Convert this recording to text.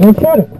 Incredible.